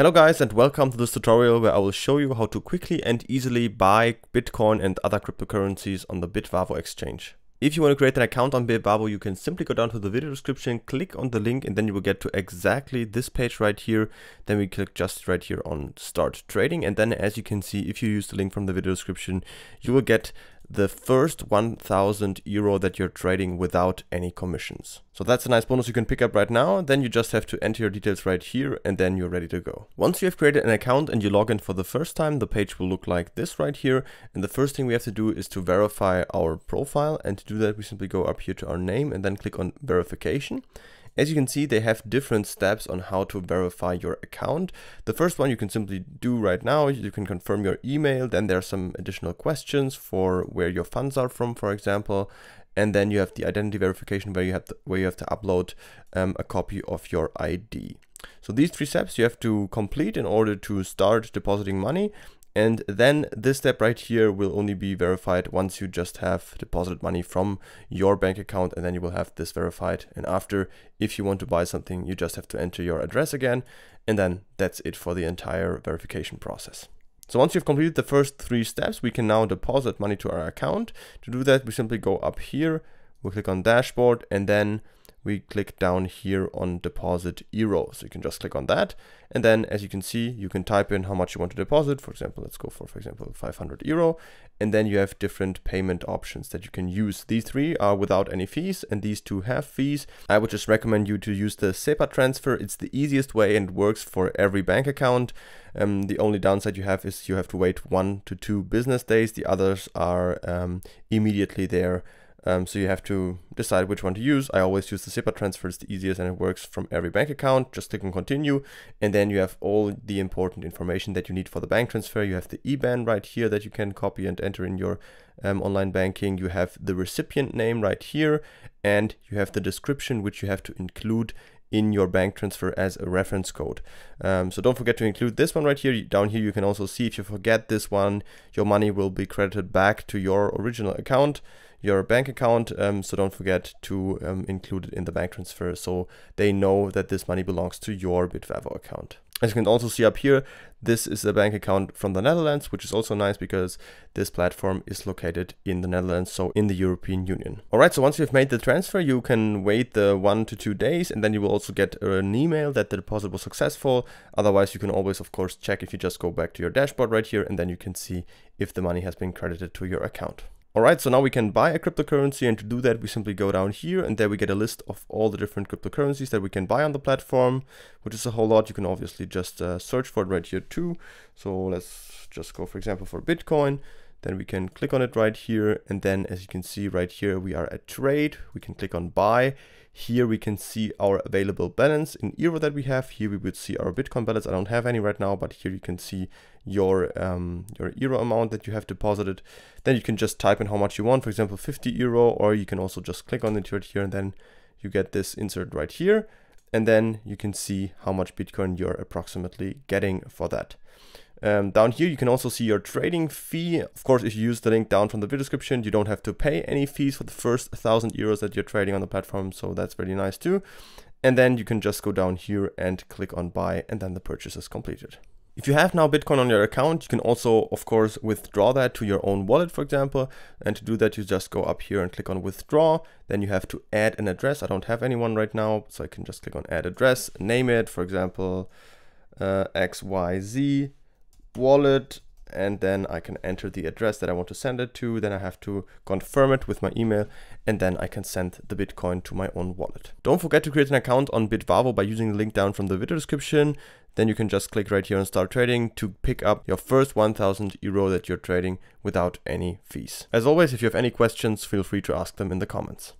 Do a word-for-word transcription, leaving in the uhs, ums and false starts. Hello guys and welcome to this tutorial where I will show you how to quickly and easily buy Bitcoin and other cryptocurrencies on the Bitvavo exchange. If you want to create an account on Bitvavo, you can simply go down to the video description, click on the link, and then you will get to exactly this page right here. Then we click just right here on Start Trading, and then as you can see, if you use the link from the video description, you will get the first one thousand euro that you're trading without any commissions. So that's a nice bonus you can pick up right now. Then you just have to enter your details right here and then you're ready to go. Once you have created an account and you log in for the first time, the page will look like this right here. And the first thing we have to do is to verify our profile. And to do that, we simply go up here to our name and then click on verification. As you can see, they have different steps on how to verify your account. The first one you can simply do right now. You can confirm your email. Then there are some additional questions for where your funds are from, for example. And then you have the identity verification where you have to, where you have to upload um, a copy of your I D. So these three steps you have to complete in order to start depositing money. And then this step right here will only be verified once you just have deposited money from your bank account, and then you will have this verified. And after, if you want to buy something, you just have to enter your address again. And then that's it for the entire verification process. So once you've completed the first three steps, we can now deposit money to our account. To do that, we simply go up here, we click on dashboard, and then we click down here on deposit euro. So you can just click on that. And then as you can see, you can type in how much you want to deposit. For example, let's go for, for example, five hundred euro. And then you have different payment options that you can use. These three are without any fees and these two have fees. I would just recommend you to use the SEPA transfer. It's the easiest way and works for every bank account. Um, the only downside you have is you have to wait one to two business days. The others are um, immediately there. Um, so you have to decide which one to use. I always use the SEPA transfer, it's the easiest and it works from every bank account. Just click on continue and then you have all the important information that you need for the bank transfer. You have the I B A N right here that you can copy and enter in your um, online banking. You have the recipient name right here and you have the description which you have to include in your bank transfer as a reference code. Um, so don't forget to include this one right here. Down here you can also see if you forget this one, your money will be credited back to your original account, your bank account. Um, so don't forget to um, include it in the bank transfer so they know that this money belongs to your Bitvavo account. As you can also see up here, this is a bank account from the Netherlands, which is also nice because this platform is located in the Netherlands, so in the European Union. All right, so once you've made the transfer, you can wait the one to two days and then you will also get an email that the deposit was successful. Otherwise, you can always, of course, check if you just go back to your dashboard right here and then you can see if the money has been credited to your account. Alright, so now we can buy a cryptocurrency and to do that we simply go down here and there we get a list of all the different cryptocurrencies that we can buy on the platform, which is a whole lot. You can obviously just uh, search for it right here too. So let's just go for example for Bitcoin, then we can click on it right here and then as you can see right here we are at trade, we can click on buy. Here we can see our available balance in euro that we have. Here we would see our Bitcoin balance. I don't have any right now, but here you can see your um, your euro amount that you have deposited. Then you can just type in how much you want, for example, fifty euro, or you can also just click on it right here and then you get this insert right here. And then you can see how much Bitcoin you're approximately getting for that. Um, down here, you can also see your trading fee. Of course, if you use the link down from the video description, you don't have to pay any fees for the first thousand euros that you're trading on the platform. So that's very nice too. And then you can just go down here and click on buy and then the purchase is completed. If you have now Bitcoin on your account, you can also, of course, withdraw that to your own wallet, for example. And to do that, you just go up here and click on withdraw. Then you have to add an address. I don't have anyone right now, so I can just click on add address, name it, for example, uh, X Y Z. Wallet, and then I can enter the address that I want to send it to. Then I have to confirm it with my email and then I can send the Bitcoin to my own wallet. Don't forget to create an account on Bitvavo by using the link down from the video description. Then you can just click right here and start trading to pick up your first one thousand euro that you're trading without any fees. As always, if you have any questions, feel free to ask them in the comments.